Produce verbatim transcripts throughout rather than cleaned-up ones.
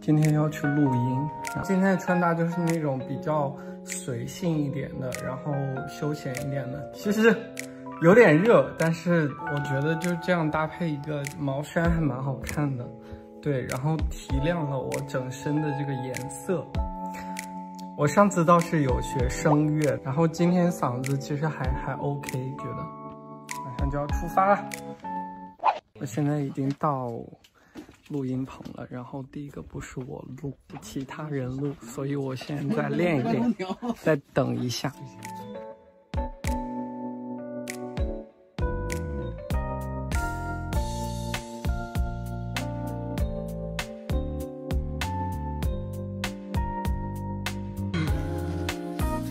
今天要去录音，今天的穿搭就是那种比较随性一点的，然后休闲一点的。其实有点热，但是我觉得就这样搭配一个毛衫还蛮好看的。对，然后提亮了我整身的这个颜色。 我上次倒是有学声乐，然后今天嗓子其实还还 OK， 觉得马上就要出发了。我现在已经到录音棚了，然后第一个不是我录，其他人录，所以我现在练一练，再等一下。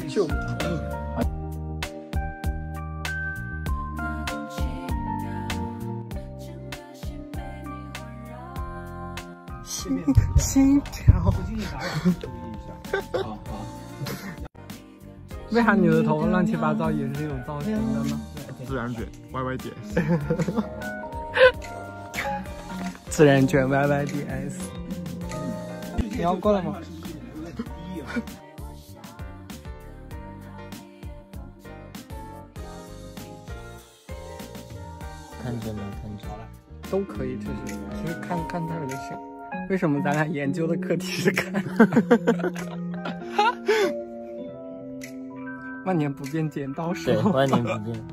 就同意。心心跳。为啥你的头发乱七八糟也是这种造型的呢？自然卷 ，Y Y 点。自然卷 Y Y D S。你要过来吗？ 看着没看着，都可以，就是其实看看他就行。为什么咱俩研究的课题是看？万年不变剪刀手。对，万年不变。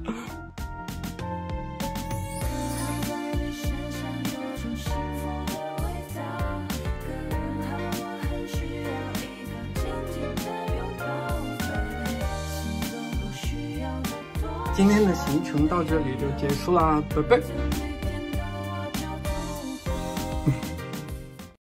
今天的行程到这里就结束啦，拜拜。